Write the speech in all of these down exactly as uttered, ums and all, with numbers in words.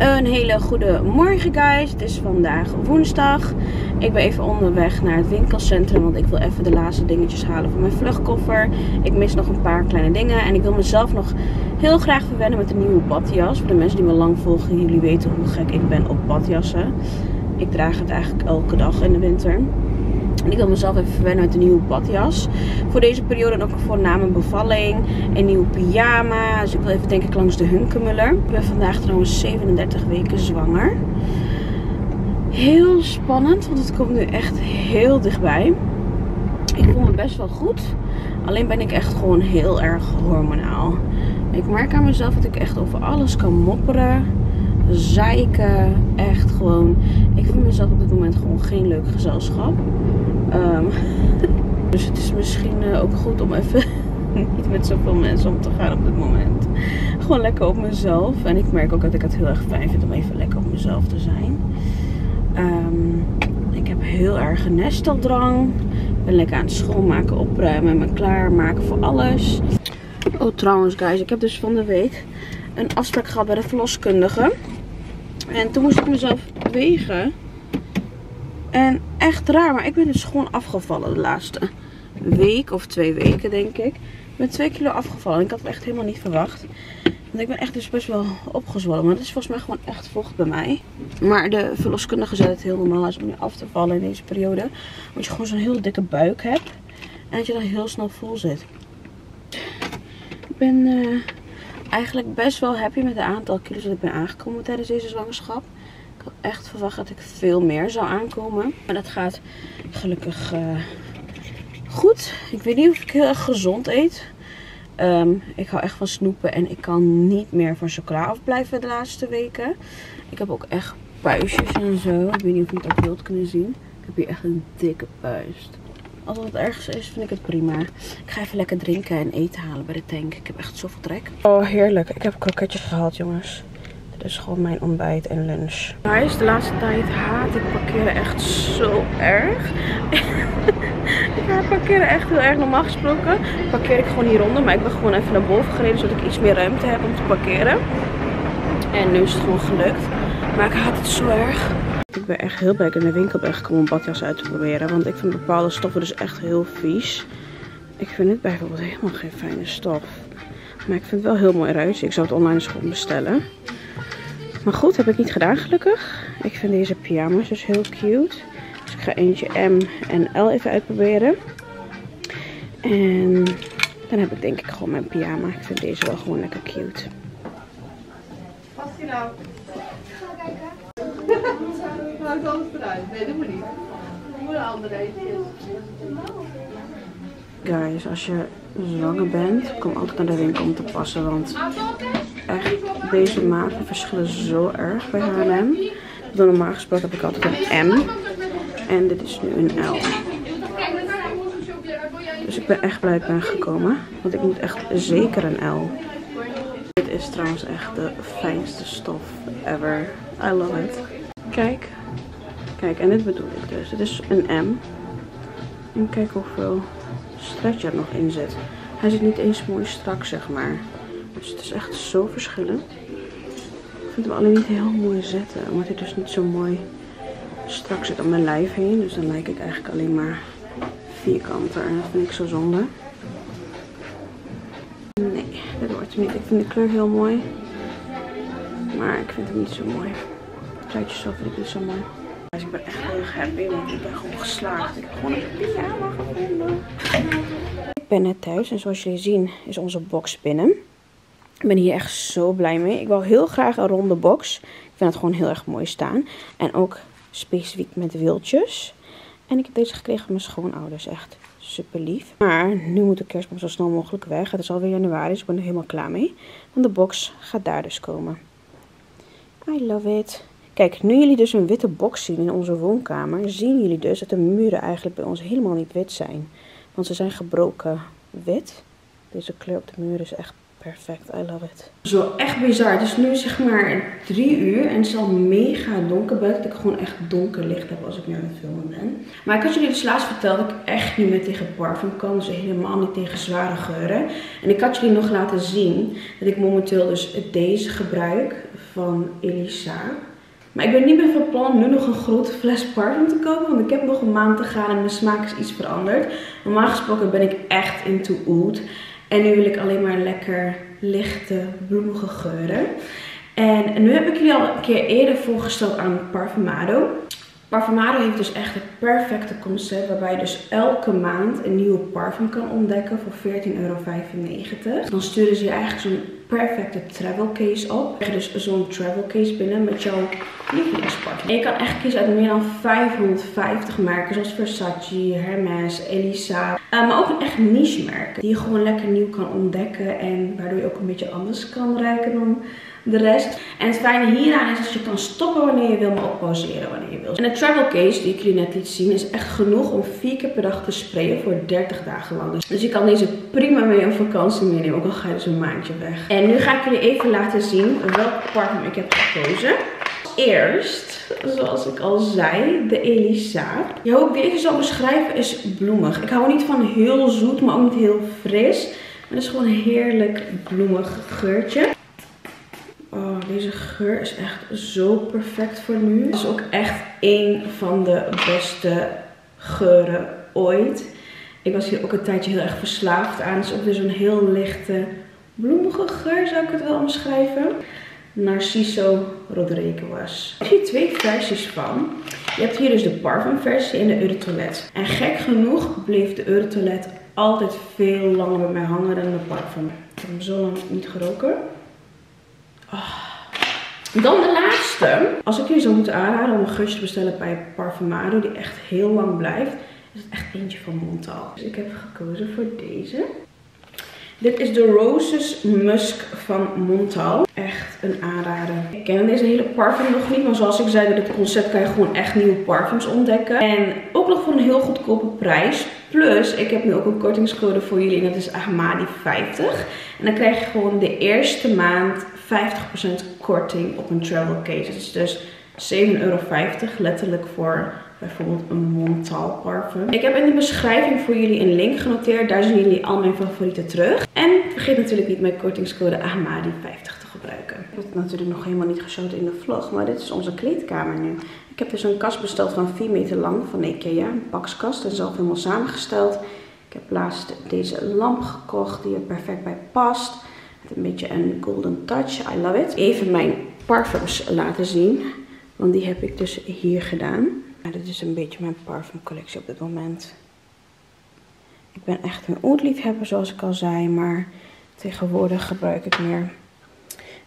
Een hele goede morgen, guys. Het is vandaag woensdag. Ik ben even onderweg naar het winkelcentrum, want ik wil even de laatste dingetjes halen van mijn vluchtkoffer. Ik mis nog een paar kleine dingen en ik wil mezelf nog heel graag verwennen met een nieuwe badjas. Voor de mensen die me lang volgen, jullie weten hoe gek ik ben op badjassen. Ik draag het eigenlijk elke dag in de winter. En ik wil mezelf even verwennen met een nieuwe badjas. Voor deze periode ook voornamelijk een bevalling. Een nieuwe pyjama. Dus ik wil even denk ik langs de Hunkemuller. Ik ben vandaag trouwens zevenendertig weken zwanger. Heel spannend, want het komt nu echt heel dichtbij. Ik voel me best wel goed. Alleen ben ik echt gewoon heel erg hormonaal. Ik merk aan mezelf dat ik echt over alles kan mopperen. Zeiken. Echt gewoon. Ik vind mezelf op dit moment gewoon geen leuk gezelschap. Um, dus het is misschien ook goed om even niet met zoveel mensen om te gaan op dit moment. Gewoon lekker op mezelf. En ik merk ook dat ik het heel erg fijn vind om even lekker op mezelf te zijn. Um, ik heb heel erg een nesteldrang. Ik ben lekker aan het schoonmaken, opruimen en me klaarmaken voor alles. Oh trouwens guys, ik heb dus van de week een afspraak gehad bij de verloskundige. En toen moest ik mezelf wegen. En echt raar, maar ik ben dus gewoon afgevallen de laatste week of twee weken denk ik. Ik ben twee kilo afgevallen. Ik had het echt helemaal niet verwacht. Want ik ben echt dus best wel opgezwollen. Maar dat is volgens mij gewoon echt vocht bij mij. Maar de verloskundige zei dat het heel normaal is om nu af te vallen in deze periode. Omdat je gewoon zo'n heel dikke buik hebt. En dat je dan heel snel vol zit. Ik ben... Uh... Eigenlijk best wel happy met het aantal kilo's dat ik ben aangekomen tijdens deze zwangerschap. Ik had echt verwacht dat ik veel meer zou aankomen. Maar dat gaat gelukkig uh, goed. Ik weet niet of ik heel erg gezond eet. Um, ik hou echt van snoepen en ik kan niet meer van chocola afblijven de laatste weken. Ik heb ook echt puistjes en zo. Ik weet niet of je het op beeld kunnen zien. Ik heb hier echt een dikke puist. Als het ergens is, vind ik het prima. Ik ga even lekker drinken en eten halen bij de tank. Ik heb echt zoveel trek. Oh, heerlijk. Ik heb kroketjes gehaald, jongens. Dit is gewoon mijn ontbijt en lunch. Guys, de laatste tijd haat ik parkeren echt zo erg. Ik haat parkeren echt heel erg. Normaal gesproken parkeer ik gewoon hieronder. Maar ik ben gewoon even naar boven gereden, zodat ik iets meer ruimte heb om te parkeren. En nu is het gewoon gelukt. Maar ik haat het zo erg. Ik ben echt heel blij in de winkel ben gekomen om badjas uit te proberen. Want ik vind bepaalde stoffen dus echt heel vies. Ik vind dit bijvoorbeeld helemaal geen fijne stof. Maar ik vind het wel heel mooi eruit. Ik zou het online gewoon bestellen. Maar goed, heb ik niet gedaan gelukkig. Ik vind deze pyjama's dus heel cute. Dus ik ga eentje M en L even uitproberen. En dan heb ik denk ik gewoon mijn pyjama. Ik vind deze wel gewoon lekker cute. Past die nou? Ik alles eruit. Nee, doe maar niet. Doe maar een andere eentje. Guys, als je zwanger bent, kom altijd naar de winkel om te passen. Want echt, deze maten verschillen zo erg bij H en M. Normaal gesproken heb ik altijd een M. En dit is nu een L. Dus ik ben echt blij dat ik ben gekomen. Want ik moet echt zeker een L. Dit is trouwens echt de fijnste stof ever. I love it. Kijk. Kijk, en dit bedoel ik dus. Het is een M. En kijk hoeveel stretch er nog in zit. Hij zit niet eens mooi strak, zeg maar. Dus het is echt zo verschillend. Ik vind hem alleen niet heel mooi zitten. Omdat hij dus niet zo mooi strak zit om mijn lijf heen. Dus dan lijk ik eigenlijk alleen maar vierkanter. En dat vind ik zo zonde. Nee, dat wordt hem niet. Ik vind de kleur heel mooi. Maar ik vind hem niet zo mooi. Truitjes zo vind ik niet zo mooi. Dus ik ben echt heel erg happy, want ik ben gewoon geslaagd. Ik heb gewoon een pyjama gevonden. Ik ben net thuis en zoals jullie zien is onze box binnen. Ik ben hier echt zo blij mee. Ik wil heel graag een ronde box. Ik vind het gewoon heel erg mooi staan. En ook specifiek met wieltjes. En ik heb deze gekregen van mijn schoonouders. Echt super lief. Maar nu moet de kerstboom zo snel mogelijk weg. Het is alweer januari, dus ik ben er helemaal klaar mee. Want de box gaat daar dus komen. I love it. Kijk, nu jullie dus een witte box zien in onze woonkamer, zien jullie dus dat de muren eigenlijk bij ons helemaal niet wit zijn. Want ze zijn gebroken wit. Deze kleur op de muren is echt perfect. I love it. Zo echt bizar. Het is nu zeg maar drie uur en het is al mega donker buiten. Dat ik gewoon echt donker licht heb als ik nu aan het filmen ben. Maar ik had jullie dus laatst verteld dat ik echt niet meer tegen parfum kan. Dus helemaal niet tegen zware geuren. En ik had jullie nog laten zien dat ik momenteel dus deze gebruik van Elisa. Maar ik ben niet meer van plan om nu nog een grote fles parfum te kopen. Want ik heb nog een maand te gaan en mijn smaak is iets veranderd. Normaal gesproken ben ik echt into oud. En nu wil ik alleen maar lekker lichte, bloemige geuren. En nu heb ik jullie al een keer eerder voorgesteld aan Parfumado. Parfumado heeft dus echt het perfecte concept waarbij je dus elke maand een nieuwe parfum kan ontdekken voor veertien euro vijfennegentig. Dan sturen ze je eigenlijk zo'n perfecte travel case op. Je krijgt dus zo'n travel case binnen met jouw lievelingsparfum. En je kan echt kiezen uit meer dan vijfhonderdvijftig merken zoals Versace, Hermes, Elisa. Uh, maar ook echt niche merken die je gewoon lekker nieuw kan ontdekken en waardoor je ook een beetje anders kan ruiken dan de rest. En het fijne hieraan is dat je kan stoppen wanneer je wil, maar ook pauzeren wanneer je wil. En de travel case die ik jullie net liet zien is echt genoeg om vier keer per dag te sprayen voor dertig dagen lang. Dus je kan deze prima mee op vakantie meenemen, ook al ga je dus een maandje weg. En nu ga ik jullie even laten zien welk parfum ik heb gekozen. Eerst, zoals ik al zei, de Elisa. Ja, hoe ik deze zal beschrijven is bloemig. Ik hou niet van heel zoet, maar ook niet heel fris. Maar het is gewoon een heerlijk bloemig geurtje. Oh, deze geur is echt zo perfect voor nu. Het is ook echt één van de beste geuren ooit. Ik was hier ook een tijdje heel erg verslaafd aan. Het is ook weer zo'n heel lichte, bloemige geur, zou ik het wel omschrijven. Narciso Rodriguez. Er zijn twee versies van. Je hebt hier dus de parfumversie en de Eau de Toilette. En gek genoeg bleef de Eau de Toilette altijd veel langer bij mij hangen dan de parfum. Ik heb hem zo lang niet geroken. Oh. Dan de laatste. Als ik jullie zou moeten aanraden om een geurtje te bestellen bij Parfumado, die echt heel lang blijft, is het echt eentje van Montal. Dus ik heb gekozen voor deze. Dit is de Roses Musk van Montal. Echt een aanrader. Ik ken deze hele parfum nog niet, maar zoals ik zei, door dit concept kan je gewoon echt nieuwe parfums ontdekken. En ook nog voor een heel goedkope prijs. Plus, ik heb nu ook een kortingscode voor jullie en dat is Ahmadi vijftig. En dan krijg je gewoon de eerste maand vijftig procent korting op een travel case. Dat is dus zeven euro vijftig letterlijk voor bijvoorbeeld een Montal parfum. Ik heb in de beschrijving voor jullie een link genoteerd. Daar zien jullie al mijn favorieten terug. En vergeet natuurlijk niet mijn kortingscode Ahmadi vijftig te gebruiken. Ik heb het natuurlijk nog helemaal niet geschoten in de vlog. Maar dit is onze kleedkamer nu. Ik heb dus een kast besteld van vier meter lang van IKEA. Een pakskast en zelf helemaal samengesteld. Ik heb laatst deze lamp gekocht die er perfect bij past. Met een beetje een golden touch. I love it. Even mijn parfums laten zien. Want die heb ik dus hier gedaan. Ja, dit is een beetje mijn parfumcollectie op dit moment. Ik ben echt een oud-liefhebber zoals ik al zei. Maar tegenwoordig gebruik ik meer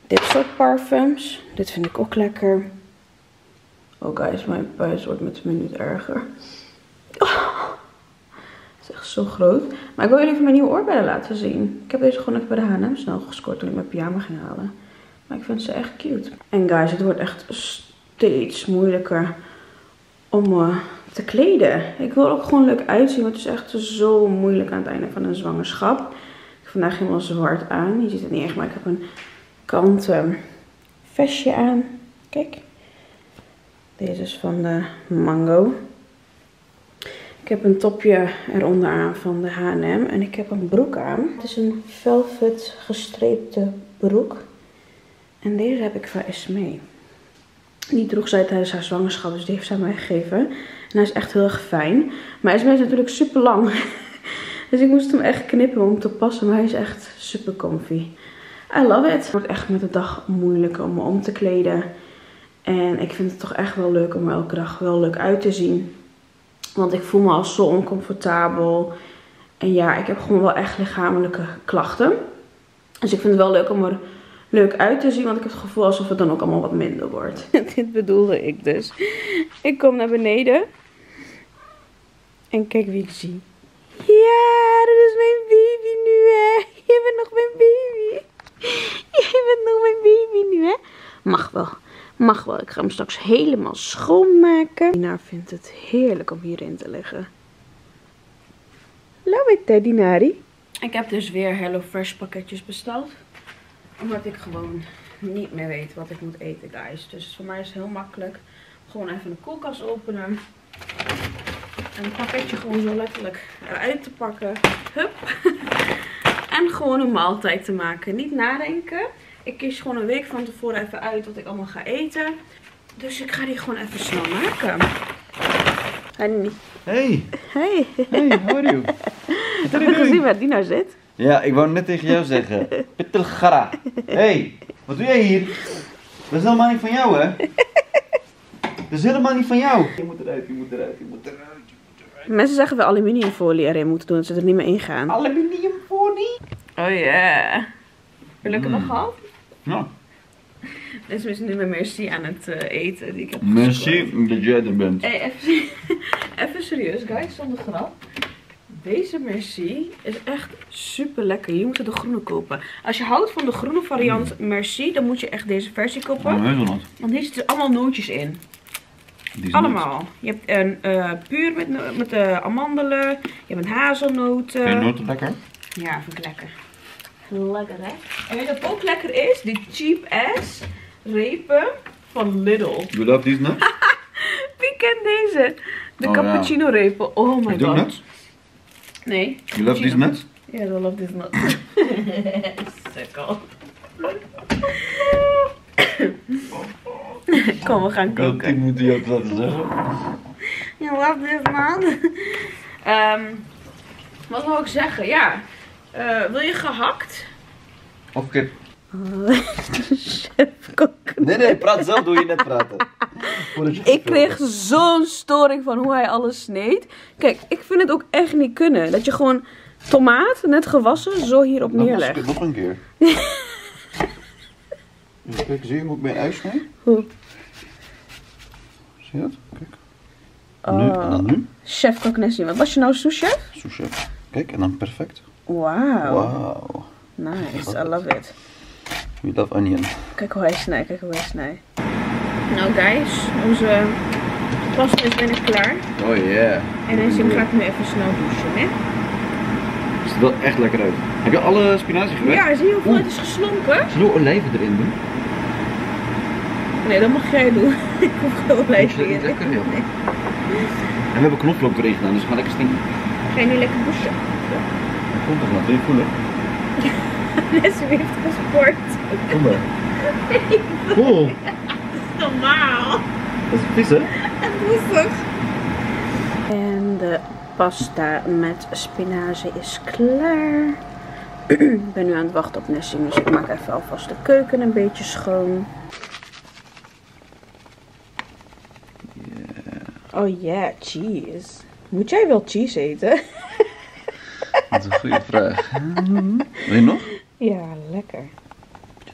dit soort parfums. Dit vind ik ook lekker. Oh guys, mijn buis wordt met de minuut erger. Oh, het is echt zo groot. Maar ik wil jullie even mijn nieuwe oorbellen laten zien. Ik heb deze gewoon even bij de H en M snel gescoord toen ik mijn pyjama ging halen. Maar ik vind ze echt cute. En guys, het wordt echt steeds moeilijker om uh, te kleden. Ik wil ook gewoon leuk uitzien. Want het is echt zo moeilijk aan het einde van een zwangerschap. Ik heb vandaag helemaal zwart aan. Je ziet het niet echt, maar ik heb een kanten vestje aan. Kijk. Deze is van de Mango. Ik heb een topje eronder aan van de H en M. En ik heb een broek aan. Het is een velvet gestreepte broek. En deze heb ik van Esmee. Die droeg zij tijdens haar zwangerschap, dus die heeft zij mij gegeven. En hij is echt heel erg fijn. Maar Esmee is natuurlijk super lang. Dus ik moest hem echt knippen om te passen. Maar hij is echt super comfy. I love it. Het wordt echt met de dag moeilijk om me om te kleden. En ik vind het toch echt wel leuk om er elke dag wel leuk uit te zien. Want ik voel me al zo oncomfortabel. En ja, ik heb gewoon wel echt lichamelijke klachten. Dus ik vind het wel leuk om er leuk uit te zien, want ik heb het gevoel alsof het dan ook allemaal wat minder wordt. Dit bedoelde ik dus. Ik kom naar beneden. En kijk wie ik zie. Ja, dat is mijn baby nu, hè. Je bent nog mijn baby. Je bent nog mijn baby nu, hè. Mag wel. Mag wel. Ik ga hem straks helemaal schoonmaken. Dina vindt het heerlijk om hierin te liggen. Love it, hè, Dinari. Ik heb dus weer Hello Fresh pakketjes besteld. Omdat ik gewoon niet meer weet wat ik moet eten, guys. Dus voor mij is het heel makkelijk. Gewoon even de koelkast openen. En het pakketje gewoon zo letterlijk eruit te pakken. Hup. En gewoon een maaltijd te maken. Niet nadenken. Ik kies gewoon een week van tevoren even uit wat ik allemaal ga eten. Dus ik ga die gewoon even snel maken. Hey. Hey. Hey, hey, how are you? Ik heb je gezien waar die nou zit? Ja, ik wou net tegen jou zeggen. Pittelgara. Hey, wat doe jij hier? Dat is helemaal niet van jou, hè? Dat is helemaal niet van jou. Je moet eruit, je moet eruit, je moet eruit. Mensen zeggen we aluminiumfolie erin moeten doen, dat ze er niet meer in gaan. Aluminiumfolie? Oh yeah. Gelukkig nog gehad? Ja. Dus we zijn nu met Merci aan het uh, eten die ik heb Merci dat jij er bent. Hey, even, even serieus guys, zonder grap. Deze Merci is echt super lekker. Je moet de groene kopen. Als je houdt van de groene variant Merci, dan moet je echt deze versie kopen. Oh, nee, want hier zitten allemaal nootjes in. Allemaal. Niet. Je hebt een uh, puur met, met uh, amandelen. Je hebt een hazelnoten. Vind je noten lekker? Ja, vind ik lekker. Lekker hè? En weet je wat ook lekker is? Die cheap ass repen van Lidl. You love these nuts? Wie kent deze? De oh, cappuccino yeah. repen. Oh my god. Nuts? Nee. You cappuccino. Love these nuts? Ja, yeah, I love these nuts. Sukkel. Kom, we gaan koken. Ik moet die ook laten zeggen. Je laat dit man. Um, wat wil ik zeggen? Ja. Uh, wil je gehakt? Of kip? Oh, nee, nee, praat zelf. Doe je net praten. Ik kreeg zo'n storing van hoe hij alles sneed. Kijk, ik vind het ook echt niet kunnen. Dat je gewoon tomaat, net gewassen, zo hierop neerlegt. Nog een keer. Kijk, zie je hoe ik mijn ui snij? Hoe? Zie je dat? Kijk. Oh. Nu en dan nu. Chef Koknessi. Wat was je nou, souschef? Souschef. Kijk, en dan perfect. Wauw. Wow. Nice, I love it. We love onion. Kijk hoe hij snijdt, kijk hoe hij snijdt. Nou guys, onze pasta is bijna klaar. Oh yeah. En dan ga ik nu even snel douchen, hè. Het ziet er wel echt lekker uit. Heb je alle spinazie gewerkt? Ja, zie je hoeveel het is geslonken? Zullen we olijven erin doen? Nee, dat mag jij doen. Ik hoef geen olijven in. Lekker heel. Nee. En we hebben knoflook erin gedaan, dus we gaan lekker stinken. Ga je nu lekker douchen? Ja. Dat komt toch wel, wil je voelen? Nessie heeft gesport. Kom maar. Nee, cool. Dat is normaal. Dat is vies hè? En woestig. En de pasta met spinazie is klaar. Ik ben nu aan het wachten op Nessie, dus ik maak even alvast de keuken een beetje schoon. Yeah. Oh yeah, cheese. Moet jij wel cheese eten? Dat is een goede vraag. Wil je nog? Ja, lekker.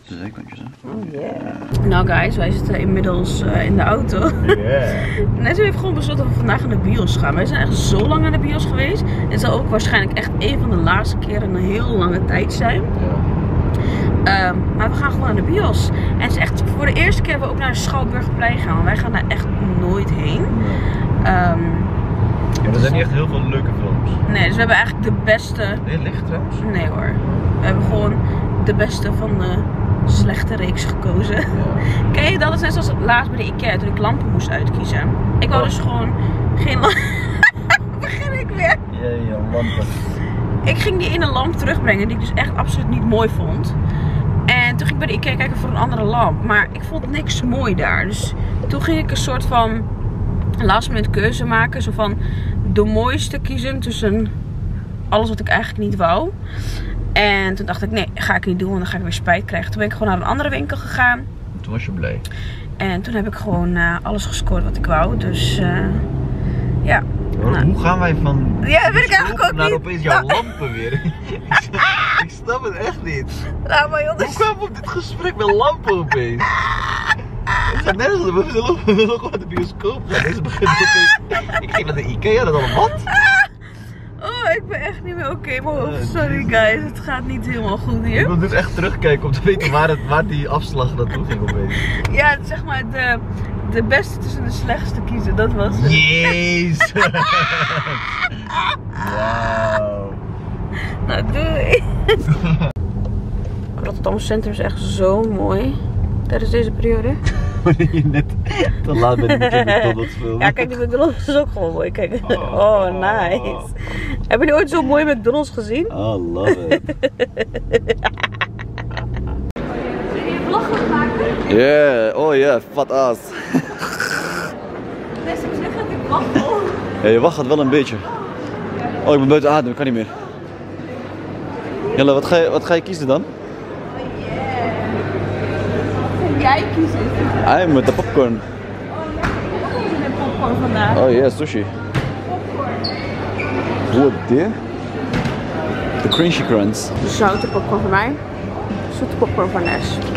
De zijkantjes hè? Oh yeah. Nou guys, wij zitten inmiddels uh, in de auto. Yeah. Nessie heeft gewoon besloten dat we vandaag naar de BIOS gaan. Wij zijn echt zo lang naar de BIOS geweest. Het zal ook waarschijnlijk echt een van de laatste keren een heel lange tijd zijn. Yeah. Um, maar we gaan gewoon naar de BIOS. En het is echt voor de eerste keer dat we ook naar de Schouwburgplein gaan. Want wij gaan daar echt nooit heen. Um, Ja, er zijn niet echt heel veel leuke films. Nee, dus we hebben eigenlijk de beste... Nee, licht trouwens? Nee hoor. We hebben gewoon de beste van de slechte reeks gekozen. Ja. Ken je dat? Dat is net zoals laatst bij de IKEA, toen ik lampen moest uitkiezen. Ik wou oh. dus gewoon geen lampen... Begin ik weer? Ja, ja, lampen. Ik ging die ene lamp terugbrengen die ik dus echt absoluut niet mooi vond. En toen ging ik bij de IKEA kijken voor een andere lamp. Maar ik vond niks mooi daar. Dus toen ging ik een soort van... last minute keuze maken, zo van de mooiste kiezen tussen alles wat ik eigenlijk niet wou. En toen dacht ik, nee, ga ik niet doen, want dan ga ik weer spijt krijgen. Toen ben ik gewoon naar een andere winkel gegaan. Toen was je blij. En toen heb ik gewoon uh, alles gescoord wat ik wou, dus uh, ja. Hoor, nou. Hoe gaan wij van ja, weet ik eigenlijk ook naar niet. Opeens jouw nou. Lampen weer? Ik snap het echt niet. Nou, maar jongens. Hoe kwam op dit gesprek met lampen opeens? Het gaat nergens op, we zullen ook wel naar de bioscoop gaan. Deze begint opeens. Ik ging naar de IKEA, dat allemaal wat? Oh, ik ben echt niet meer oké okay, in mijn hoofd. Sorry guys, het gaat niet helemaal goed hier. Ik wil dus echt terugkijken om te weten waar, het, waar die afslag naartoe ging opeens. Ja, zeg maar de, de beste tussen de slechtste kiezen, dat was het. Jezus! Wauw. Nou, doei! Rotterdam Center is echt zo mooi tijdens deze periode. Wanneer je net te laat bent met je McDonald's film. Ja, kijk, die McDonald's is ook gewoon mooi. Kijk. Oh, oh nice. Oh. Hebben jullie ooit zo'n mooie McDonald's gezien? Oh, love it. Zullen jullie een vlog gaan maken? Yeah, oh ja, yeah. Fat ass. Best ik zeg dat ik wacht al. Ja, je wacht het wel een beetje. Oh, ik ben buiten adem, ik kan niet meer. Jelle, wat ga je, wat ga je kiezen dan? Jij kiezen. Hij met de popcorn. Oh, ja, ik heb ook met popcorn vandaag. Oh ja, yeah, sushi. Popcorn. Wat dit? De crunchy crunch. De zoute popcorn van mij. Zoete popcorn van Nes.